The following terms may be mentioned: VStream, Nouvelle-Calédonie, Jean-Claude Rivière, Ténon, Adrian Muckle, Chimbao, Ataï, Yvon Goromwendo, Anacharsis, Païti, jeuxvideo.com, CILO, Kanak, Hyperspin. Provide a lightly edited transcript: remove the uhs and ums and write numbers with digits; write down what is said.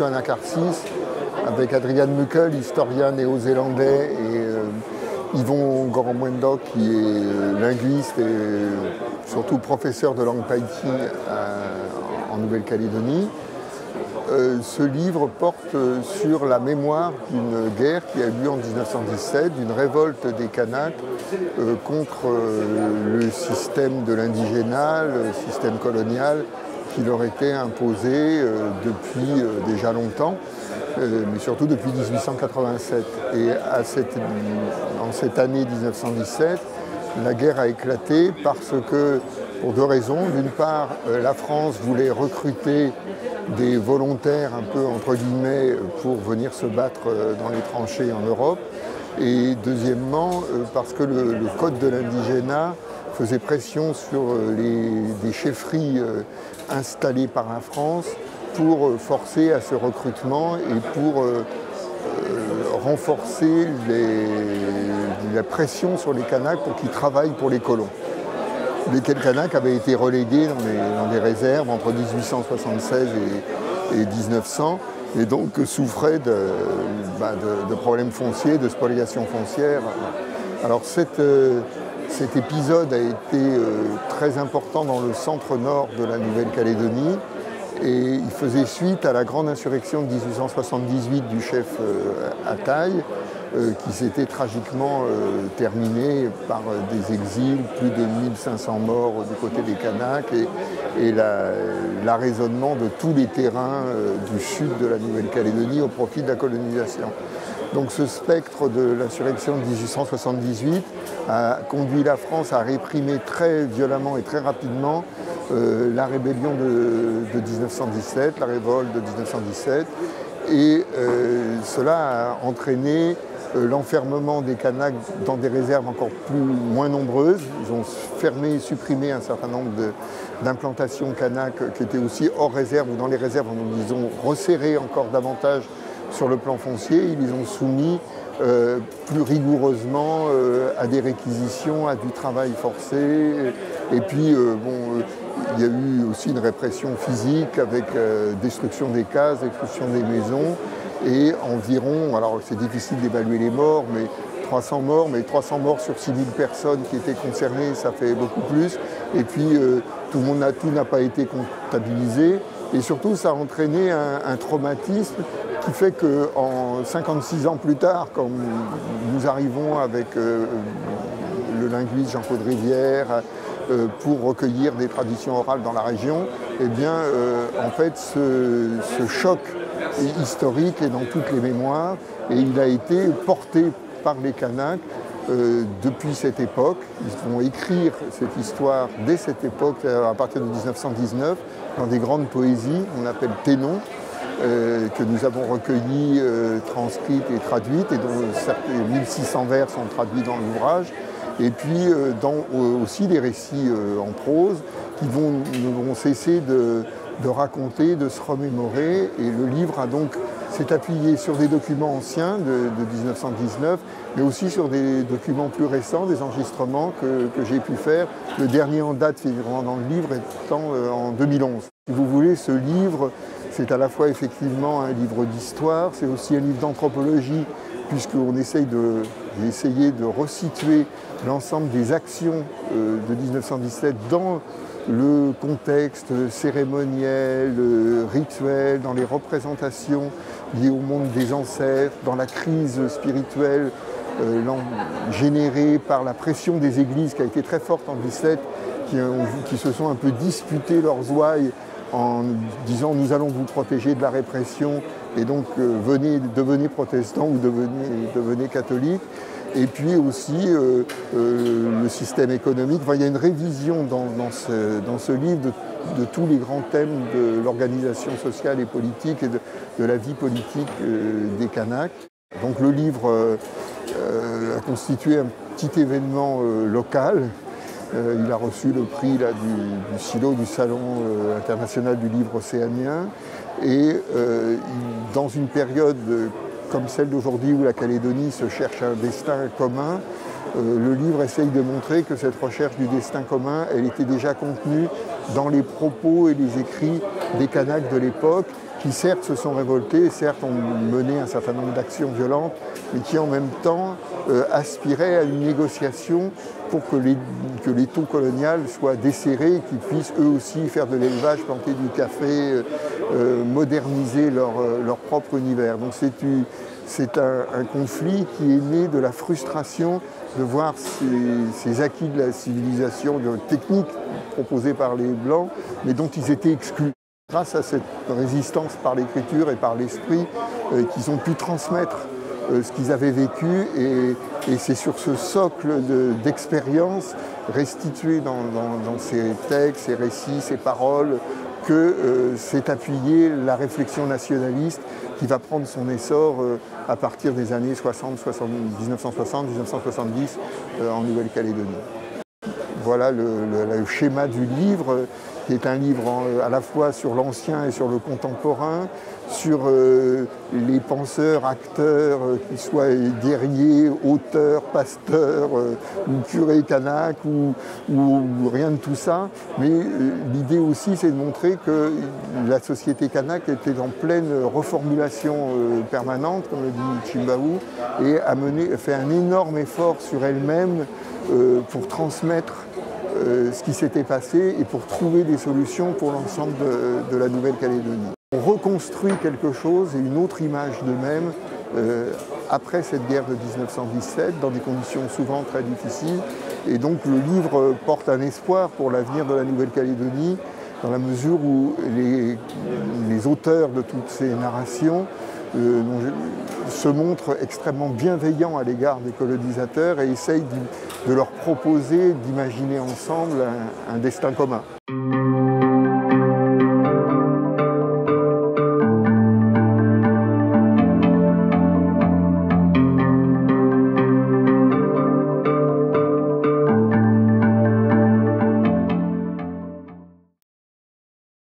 l'exposition Anacharsis avec Adrian Muckle, historien néo-zélandais, et Yvon Goromwendo, qui est linguiste et surtout professeur de langue païti en Nouvelle-Calédonie. Ce livre porte sur la mémoire d'une guerre qui a eu lieu en 1917, d'une révolte des Kanaks contre le système de l'indigénat, le système colonial qui leur était imposé depuis déjà longtemps, mais surtout depuis 1887. Et en cette année 1917, la guerre a éclaté parce que, pour deux raisons. D'une part, la France voulait recruter des volontaires un peu entre guillemets pour venir se battre dans les tranchées en Europe. Et deuxièmement, parce que le code de l'indigénat faisait pression sur des chefferies installées par la France pour forcer à ce recrutement et pour renforcer la pression sur les Kanaks pour qu'ils travaillent pour les colons. Lesquels Kanaks avaient été relégués dans des réserves entre 1876 et 1900, et donc souffraient de problèmes fonciers, de spoliation foncière. Alors cet épisode a été très important dans le centre-nord de la Nouvelle-Calédonie, et il faisait suite à la grande insurrection de 1878 du chef Ataï, qui s'était tragiquement terminée par des exils, plus de 1500 morts du côté des Kanaks, et l'arraisonnement de tous les terrains du sud de la Nouvelle-Calédonie au profit de la colonisation. Donc ce spectre de l'insurrection de 1878 a conduit la France à réprimer très violemment et très rapidement la rébellion de 1917, la révolte de 1917, et cela a entraîné l'enfermement des Kanaks dans des réserves encore moins nombreuses. Ils ont fermé et supprimé un certain nombre d'implantations Kanaks qui étaient aussi hors réserve ou dans les réserves. Donc ils ont resserré encore davantage sur le plan foncier. Ils les ont soumis plus rigoureusement à des réquisitions, à du travail forcé. Et puis, il y a eu aussi une répression physique avec destruction des cases, expulsion des maisons, et environ, alors c'est difficile d'évaluer les morts, mais 300 morts, sur 6000 personnes qui étaient concernées, ça fait beaucoup plus. Et puis tout n'a pas été comptabilisé, et surtout ça a entraîné un traumatisme qui fait qu'en 56 ans plus tard, quand nous arrivons avec le linguiste Jean-Claude Rivière, pour recueillir des traditions orales dans la région, eh bien, en fait, ce choc est historique est dans toutes les mémoires, et il a été porté par les Kanaks depuis cette époque. Ils vont écrire cette histoire dès cette époque, à partir de 1919, dans des grandes poésies, on appelle Ténon, que nous avons recueillies, transcrites et traduites, et dont 1600 vers sont traduits dans l'ouvrage. Et puis aussi des récits en prose qui ne vont cesser de raconter, de se remémorer. Et le livre s'est appuyé sur des documents anciens de 1919, mais aussi sur des documents plus récents, des enregistrements que j'ai pu faire. Le dernier en date figurant dans le livre étant en 2011. Si vous voulez, ce livre, c'est à la fois effectivement un livre d'histoire, c'est aussi un livre d'anthropologie, puisqu'on essaye de resituer l'ensemble des actions de 1917 dans le contexte cérémoniel, rituel, dans les représentations liées au monde des ancêtres, dans la crise spirituelle générée par la pression des églises qui a été très forte en 17, qui se sont un peu disputées leurs ouailles en disant « nous allons vous protéger de la répression ». Et donc devenez protestant ou devenez catholique. Et puis aussi le système économique. Enfin, il y a une révision dans ce livre de tous les grands thèmes de l'organisation sociale et politique et de la vie politique des Kanaks. Donc le livre a constitué un petit événement local. Il a reçu le prix du CILO, du Salon international du livre océanien. Et dans une période comme celle d'aujourd'hui où la Calédonie se cherche un destin commun, le livre essaye de montrer que cette recherche du destin commun, elle était déjà contenue dans les propos et les écrits des Kanaks de l'époque, qui certes se sont révoltés, certes ont mené un certain nombre d'actions violentes, mais qui en même temps aspiraient à une négociation pour que les taux coloniales soient desserrés et qu'ils puissent eux aussi faire de l'élevage, planter du café, moderniser leur propre univers. Donc c'est un conflit qui est né de la frustration de voir ces acquis de la civilisation, de la technique proposée par les Blancs, mais dont ils étaient exclus. Grâce à cette résistance par l'écriture et par l'esprit, qu'ils ont pu transmettre ce qu'ils avaient vécu, et c'est sur ce socle d'expérience restituée dans ces textes, ces récits, ces paroles, que s'est appuyée la réflexion nationaliste qui va prendre son essor à partir des années 1960-1970 en Nouvelle-Calédonie. Voilà le schéma du livre, qui est un livre à la fois sur l'ancien et sur le contemporain, sur les penseurs, acteurs, qu'ils soient guerriers, auteurs, pasteurs, ou curés Kanak, ou rien de tout ça. Mais l'idée aussi, c'est de montrer que la société Kanak était en pleine reformulation permanente, comme le dit Chimbao, et a fait un énorme effort sur elle-même pour transmettre ce qui s'était passé et pour trouver des solutions pour l'ensemble de la Nouvelle-Calédonie. On reconstruit quelque chose et une autre image d'eux-mêmes après cette guerre de 1917, dans des conditions souvent très difficiles. Et donc le livre porte un espoir pour l'avenir de la Nouvelle-Calédonie, dans la mesure où les auteurs de toutes ces narrations se montrent extrêmement bienveillants à l'égard des colonisateurs et essayent de leur proposer d'imaginer ensemble un destin commun.